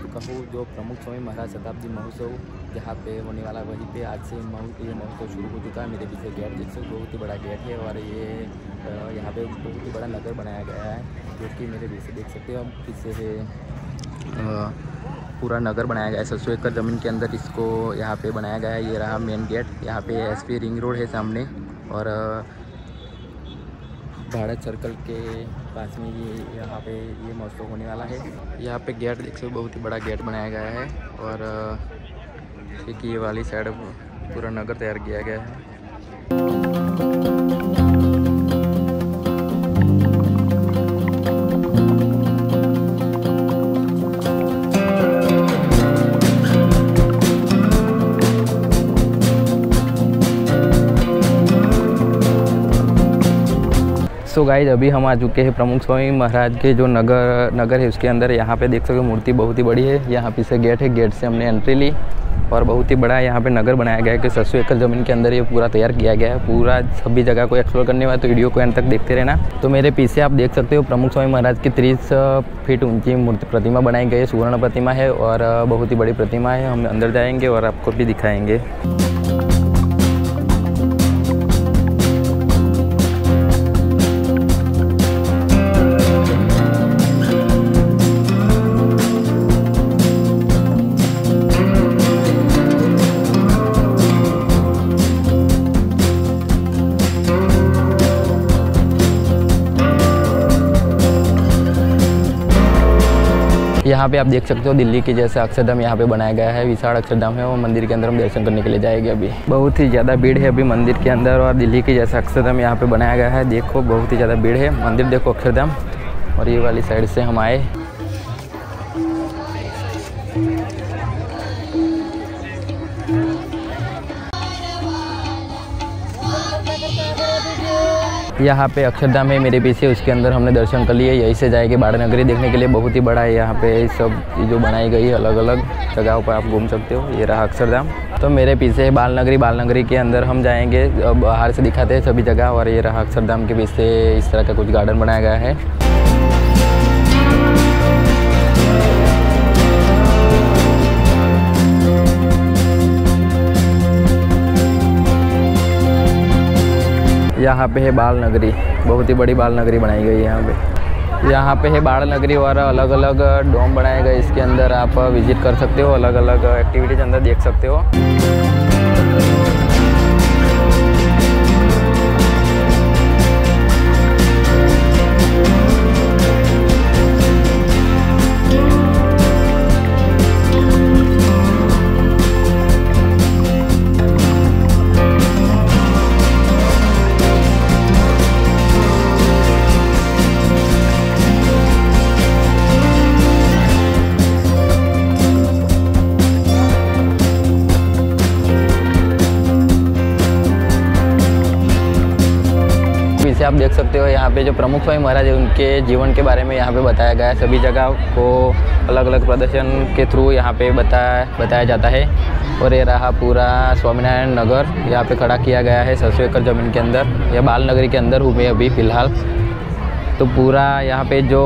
मैं कहूँ जो प्रमुख स्वामी महाराज शताब्दी महोत्सव जहाँ पे होने वाला वहीं पे आज से ये महोत्सव शुरू हो चुका है। मेरे पीछे गेट जैसे बहुत ही बड़ा गेट है और ये यहाँ पे बहुत ही बड़ा नगर बनाया गया है जो कि मेरे पीछे देख सकते हो। हम पीछे से पूरा नगर बनाया गया है, 700 एकड़ ज़मीन के अंदर इसको यहाँ पे बनाया गया है। ये रहा मेन गेट, यहाँ पे एसपी रिंग रोड है सामने और भारत सर्कल के पास में ये यहाँ पे ये महोत्सव होने वाला है। यहाँ पे गेट देख सकते हो, बहुत ही बड़ा गेट बनाया गया है और एक ये वाली साइड पूरा नगर तैयार किया गया है। सो गाइज अभी हम आ चुके हैं प्रमुख स्वामी महाराज के जो नगर है उसके अंदर। यहाँ पे देख सकते हो मूर्ति बहुत ही बड़ी है, यहाँ पीछे गेट है, गेट से हमने एंट्री ली और बहुत ही बड़ा यहाँ पे नगर बनाया गया है कि 700 एकड़ ज़मीन के अंदर ये पूरा तैयार किया गया है। पूरा सभी जगह को एक्सप्लोर करने वाला तो वीडियो को एंड तक देखते रहना। तो मेरे पीछे आप देख सकते हो प्रमुख स्वामी महाराज की 30 फीट ऊंची मूर्ति प्रतिमा बनाई गई है, सुवर्ण प्रतिमा है और बहुत ही बड़ी प्रतिमा है। हम अंदर जाएँगे और आपको भी दिखाएँगे। यहाँ पे आप देख सकते हो दिल्ली के जैसे अक्षरधाम यहाँ पे बनाया गया है, विशाल अक्षरधाम है। वो मंदिर के अंदर हम दर्शन करने के लिए जाएंगे। अभी बहुत ही ज़्यादा भीड़ है अभी मंदिर के अंदर और दिल्ली के जैसा अक्षरधाम यहाँ पे बनाया गया है। देखो बहुत ही ज़्यादा भीड़ है, मंदिर देखो अक्षरधाम। और ये वाली साइड से हम आए। यहाँ पे अक्षरधाम है मेरे पीछे, उसके अंदर हमने दर्शन कर लिए। यहीं से जाएंगे बाड़ा नगरी देखने के लिए, बहुत ही बड़ा है। यहाँ पे सब जो बनाई गई है, अलग अलग जगहों पर आप घूम सकते हो। ये रहा अक्षरधाम। तो मेरे पीछे बाल नगरी के अंदर हम जाएंगे, बाहर से दिखाते हैं सभी जगह। और ये रहा अक्षरधाम के पीछे इस तरह का कुछ गार्डन बनाया गया है। यहाँ पे है बाल नगरी, बहुत ही बड़ी बाल नगरी बनाई गई है यहाँ पे। यहाँ पे है बाल नगरी और अलग अलग डोम बनाए गए, इसके अंदर आप विजिट कर सकते हो, अलग अलग एक्टिविटीज अंदर देख सकते हो। आप देख सकते हो यहाँ पे जो प्रमुख स्वामी महाराज है उनके जीवन के बारे में यहाँ पे बताया गया है। सभी जगह को अलग अलग प्रदर्शन के थ्रू यहाँ पे बताया जाता है। और ये रहा पूरा स्वामीनारायण नगर, यहाँ पे खड़ा किया गया है 700 एकड़ ज़मीन के अंदर। यह बाल नगरी के अंदर हूँ मैं अभी फ़िलहाल। तो पूरा यहाँ पे जो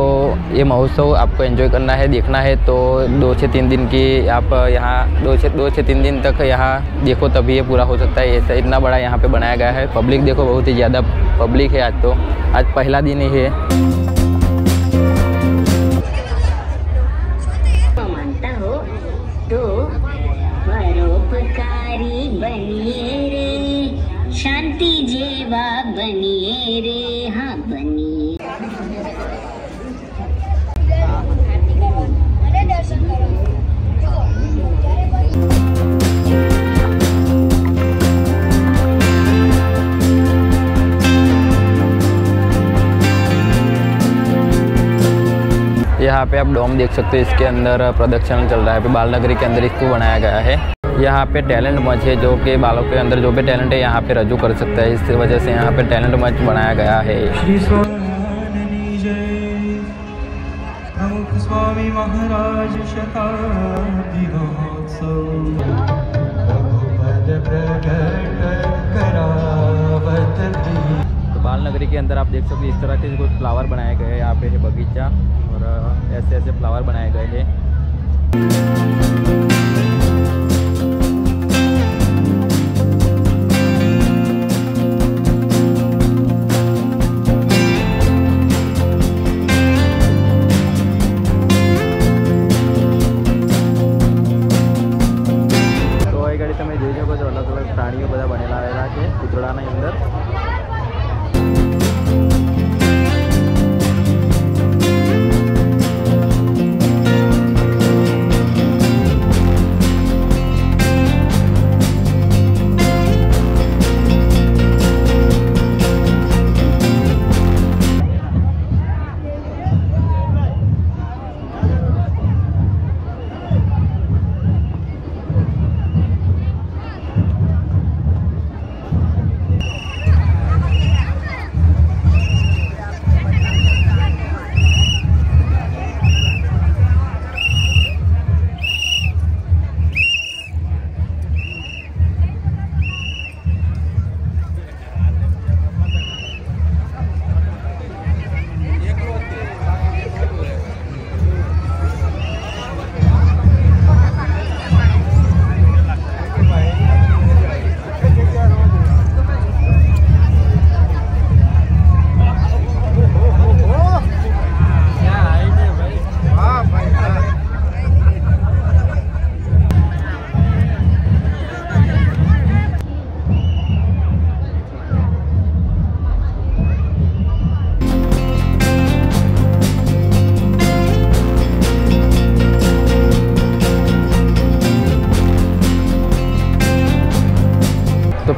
ये महोत्सव आपको एंजॉय करना है, देखना है तो 2 से 3 दिन की आप यहाँ 2 से 3 दिन तक यहाँ देखो तभी ये पूरा हो सकता है। ऐसा इतना बड़ा यहाँ पे बनाया गया है। पब्लिक देखो बहुत ही ज़्यादा पब्लिक है आज तो, आज पहला दिन ही है। मानता हो तो परोपकारी बनिए रे, शांति जीवा बनिए रे, हाँ बनिए। यहाँ पे आप डोम देख सकते हो, इसके अंदर प्रदर्शन चल रहा है। बाल नगरी के अंदर इसको बनाया गया है। यहाँ पे टैलेंट मंच है जो कि बालों के अंदर जो भी टैलेंट है यहाँ पे रजू कर सकता है। इस वजह से यहाँ पे टैलेंट मंच बनाया गया है। प्रमुख स्वामी महाराज शताब्दी महोत्सव। बाल नगरी के अंदर आप देख सकते हो इस तरह के कुछ फ्लावर बनाए गए हैं। यहाँ पे है बगीचा और ऐसे ऐसे फ्लावर बनाए गए हैं।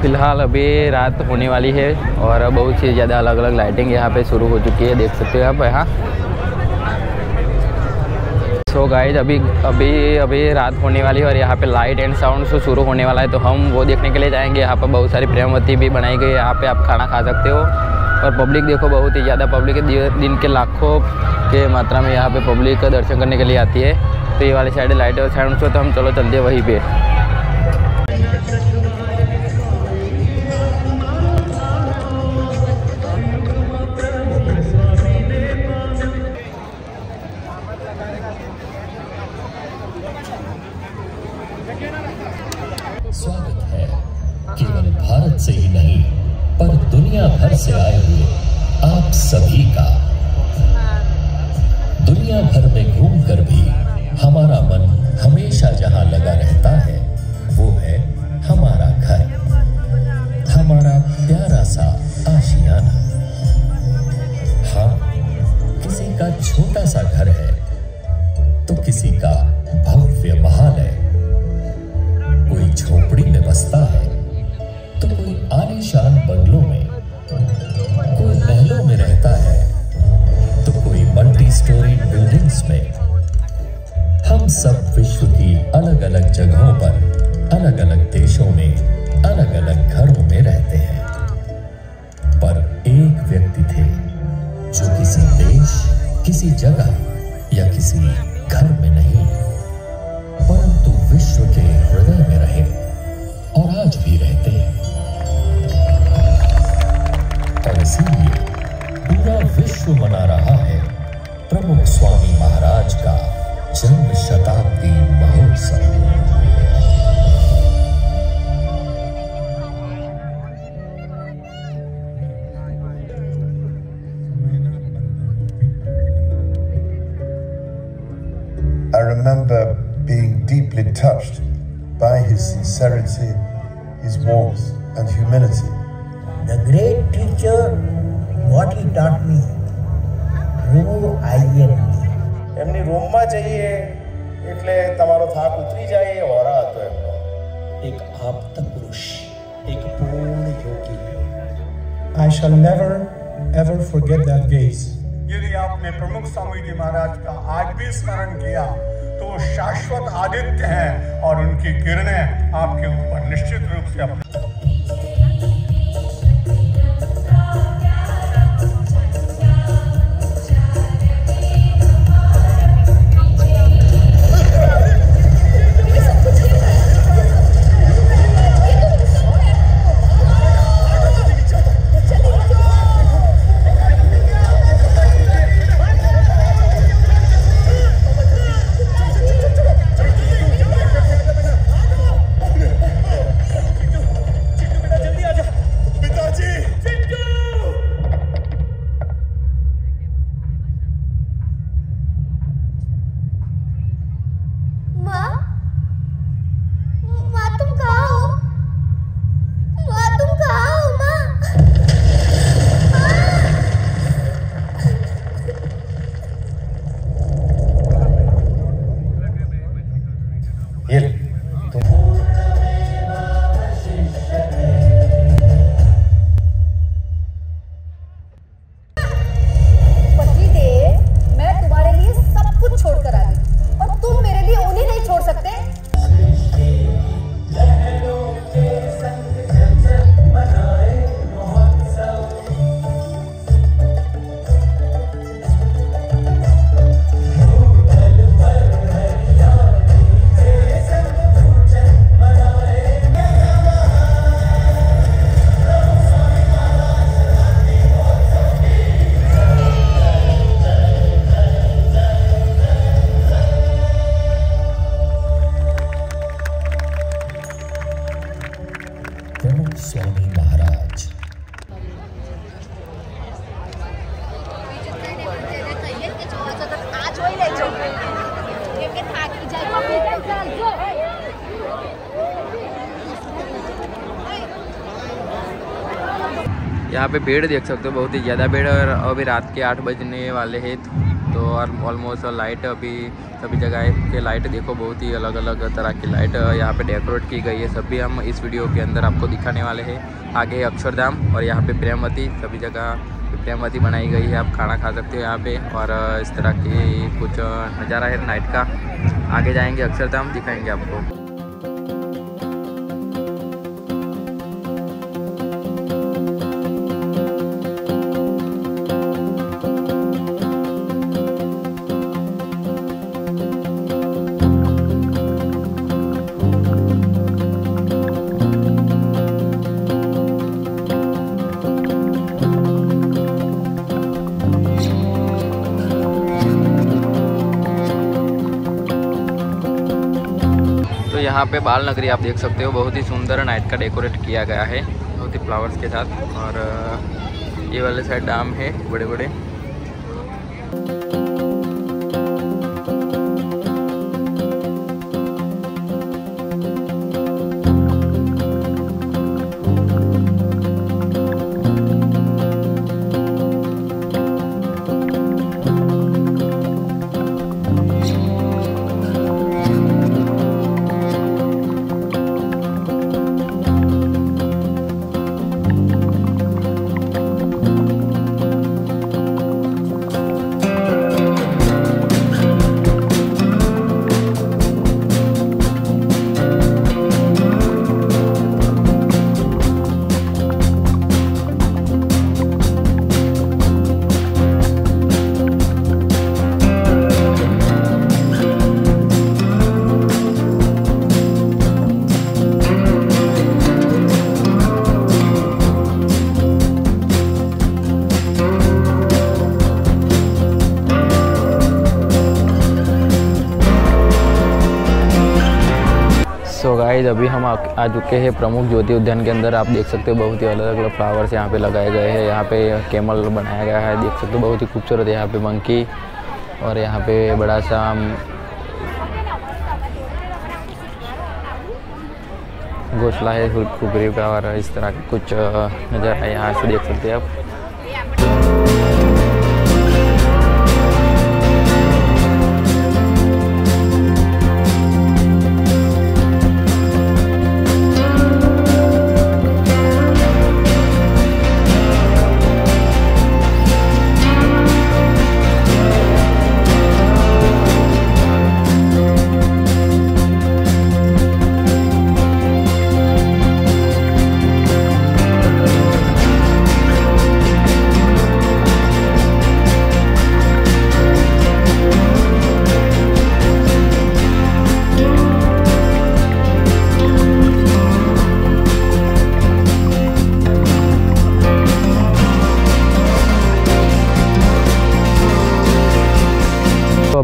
फिलहाल अभी रात होने वाली है और बहुत ही ज़्यादा अलग अलग लाइटिंग यहाँ पे शुरू हो चुकी है, देख सकते हो आप यहाँ। सो गाइज अभी रात होने वाली है और यहाँ पे लाइट एंड साउंड शो शुरू होने वाला है, तो हम वो देखने के लिए जाएंगे। यहाँ पर बहुत सारी प्रेमवती भी बनाई गई है, यहाँ पे आप खाना खा सकते हो। और पब्लिक देखो, बहुत ही ज़्यादा पब्लिक है, दिन के लाखों के मात्रा में यहाँ पर पब्लिक दर्शन करने के लिए आती है। तो ये वाली साइड लाइट और साउंड शो, तो हम चलो चलते हैं वहीं पर। स्वागत है केवल भारत से ही नहीं पर दुनिया भर से आए हुए आप सभी का। दुनिया भर में घूमकर भी हमारा मन हमेशा जहां लगा रहता है वो है हमारा घर, हमारा प्यारा सा आशियाना। हाँ, किसी का छोटा सा घर है तो किसी का भव्य महल है, कोई झोपड़ी में बसता है तो कोई आलीशान बंगलों में, कोई महलों में रहता है तो कोई मल्टी स्टोरी बिल्डिंग्स में। हम सब विश्व की अलग अलग जगहों पर, अलग अलग देशों में, अलग अलग घरों में रहते हैं, पर एक व्यक्ति थे जो किसी देश, किसी जगह या किसी घर में नहीं परंतु विश्व के हृदय में रहे और आज भी रहते हैं। और इसीलिए पूरा विश्व मना रहा है प्रमुख स्वामी महाराज का जन्म शताब्दी महोत्सव। I remember being deeply touched by his sincerity, his warmth and humility. The great teacher, what he taught me, room I am. એમની રૂમમાં જઈએ એટલે તમારો થાક ઉતરી જાય એ હોરા હતો એમનો। એક આપ્ત પુરુષ, એક પૂર્ણ યોગી। I shall never ever forget that gaze. यदि आपने प्रमुख स्वामी जी महाराज का आज भी स्मरण किया तो शाश्वत आदित्य है और उनकी किरणें आपके ऊपर निश्चित रूप से स्वामी महाराज। यहाँ पे भीड़ देख सकते हो, बहुत ही ज़्यादा भीड़ है और अभी रात के 8 बजने वाले हैं तो और ऑलमोस्ट लाइट अभी सभी जगह के लाइट देखो, बहुत ही अलग अलग तरह की लाइट यहाँ पे डेकोरेट की गई है। सभी हम इस वीडियो के अंदर आपको दिखाने वाले हैं। आगे अक्षरधाम और यहाँ पे प्रेमवती, सभी जगह प्रेमवती बनाई गई है, आप खाना खा सकते हो यहाँ पे और इस तरह की कुछ नज़ारा है नाइट का। आगे जाएँगे अक्षरधाम, दिखाएँगे आपको। यहाँ पे बाल नगरी आप देख सकते हो, बहुत ही सुंदर नाइट का डेकोरेट किया गया है, बहुत ही फ्लावर्स के साथ। और ये वाले साइड डाम है बड़े बड़े। सो गाइस, अभी हम आ चुके हैं प्रमुख ज्योति उद्यान के अंदर। आप देख सकते हो बहुत ही अलग अलग फ्लावर्स यहाँ पे लगाए गए हैं। यहाँ पे कैमल बनाया गया है, देख सकते हो बहुत ही खूबसूरत है। यहाँ पे मंकी और यहाँ पे बड़ा सा घोंसला है कुगरीव का और इस तरह के कुछ नज़र है, यहाँ से देख सकते हो आप।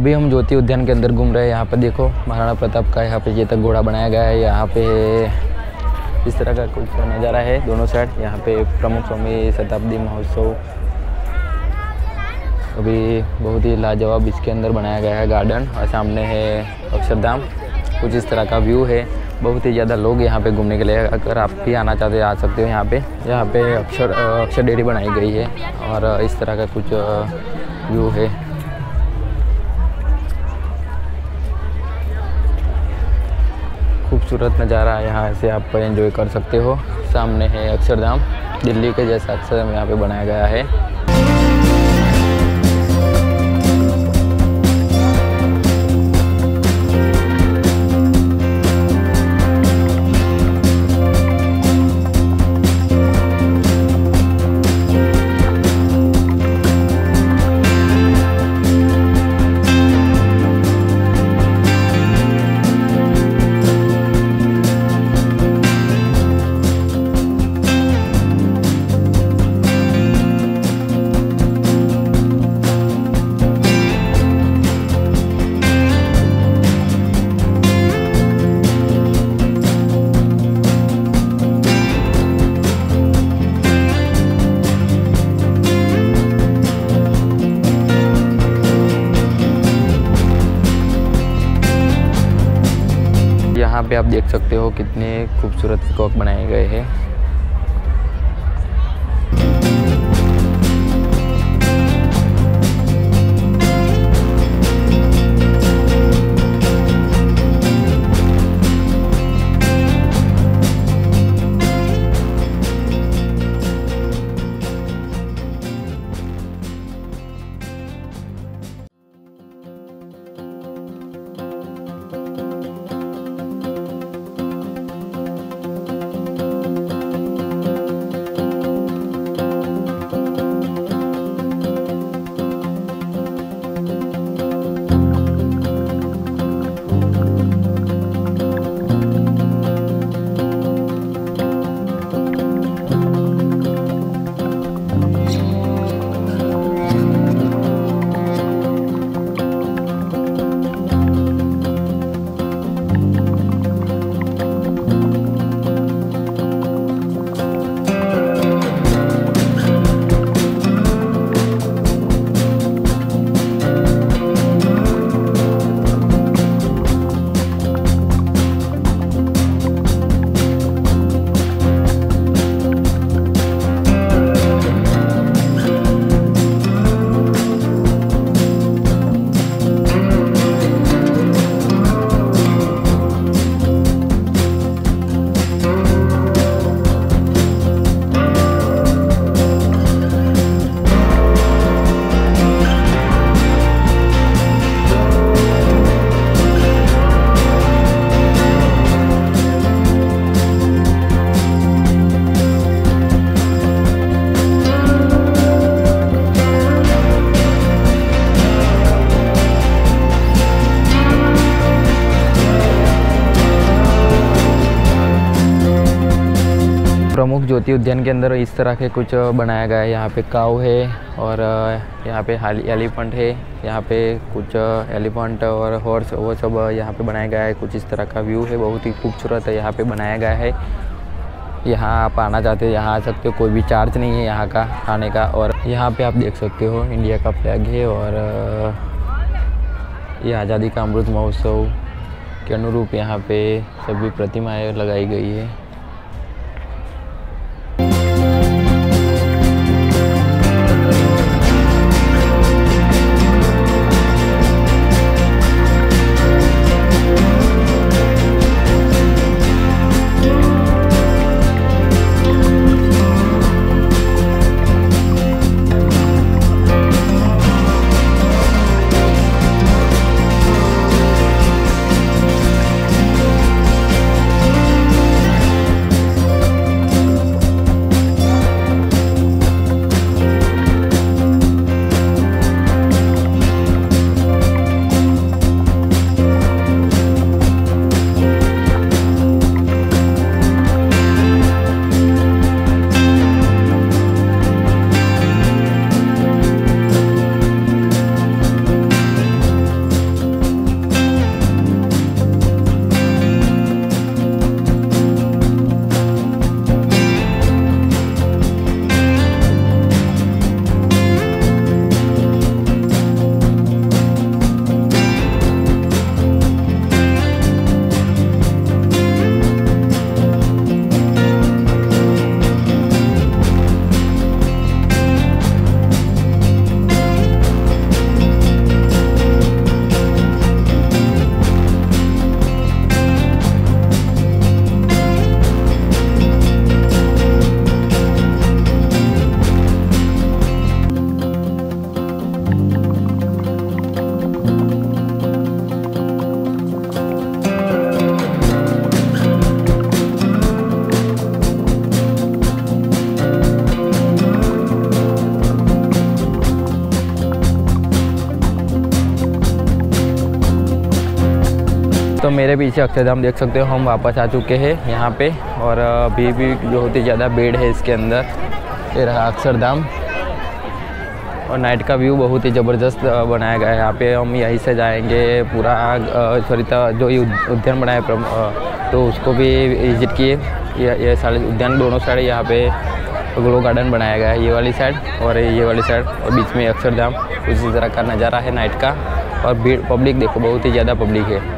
अभी हम ज्योति उद्यान के अंदर घूम रहे हैं। यहाँ पर देखो महाराणा प्रताप का यहाँ पे ये तक घोड़ा बनाया गया है। यहाँ पे इस तरह का कुछ नज़ारा है दोनों साइड। यहाँ पे प्रमुख स्वामी शताब्दी महोत्सव अभी बहुत ही लाजवाब इसके अंदर बनाया गया है गार्डन, और सामने है अक्षरधाम। कुछ इस तरह का व्यू है, बहुत ही ज़्यादा लोग यहाँ पे घूमने के लिए। अगर आप भी आना चाहते हो आ सकते हो। यहाँ पे अक्षर डेयरी बनाई गई है और इस तरह का कुछ व्यू है। खूबसूरत नज़ारा, यहाँ से आप एंजॉय कर सकते हो। सामने है अक्षरधाम, दिल्ली के जैसा अक्षरधाम यहाँ पे बनाया गया है। यहाँ पे आप देख सकते हो कितने खूबसूरत पीकॉक बनाए गए हैं। प्रमुख ज्योति उद्यान के अंदर इस तरह के कुछ बनाया गया है। यहाँ पे काऊ है और यहाँ पे एलिफेंट है, यहाँ पे कुछ एलिफेंट और हॉर्स वो सब यहाँ पे बनाया गया है। कुछ इस तरह का व्यू है, बहुत ही खूबसूरत यहाँ पे बनाया गया है। यहाँ आप आना चाहते हो यहाँ आ सकते हो, कोई भी चार्ज नहीं है यहाँ का आने का। और यहाँ पे आप देख सकते हो इंडिया का फ्लैग है और ये आज़ादी का अमृत महोत्सव के अनुरूप यहाँ पे सभी प्रतिमाएँ लगाई गई है। तो मेरे पीछे अक्षरधाम देख सकते हो, हम वापस आ चुके हैं यहाँ पे। और अभी भी बहुत ही ज़्यादा भीड़ है इसके अंदर। ये रहा अक्षरधाम और नाइट का व्यू बहुत ही ज़बरदस्त बनाया गया है। यहाँ पे हम यहीं से जाएंगे पूरा सरिता जो ये उद्यान बनाया है तो उसको भी विजिट किए। ये सारे उद्यान दोनों साइड यहाँ पे ग्लो गार्डन बनाया गया है, ये वाली साइड और ये वाली साइड, और बीच में अक्षरधाम। उसी तरह का नज़ारा है नाइट का। और भीड़ पब्लिक देखो, बहुत ही ज़्यादा पब्लिक है।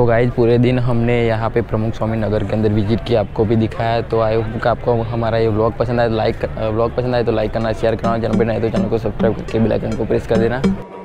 तो गाइज पूरे दिन हमने यहाँ पे प्रमुख स्वामी नगर के अंदर विजिट किया, आपको भी दिखाया। तो आई होप आपको हमारा ये व्लॉग पसंद आए तो लाइक करना, शेयर करना, चैनल पर नए तो चैनल को सब्सक्राइब करके बेल आइकन को प्रेस कर देना।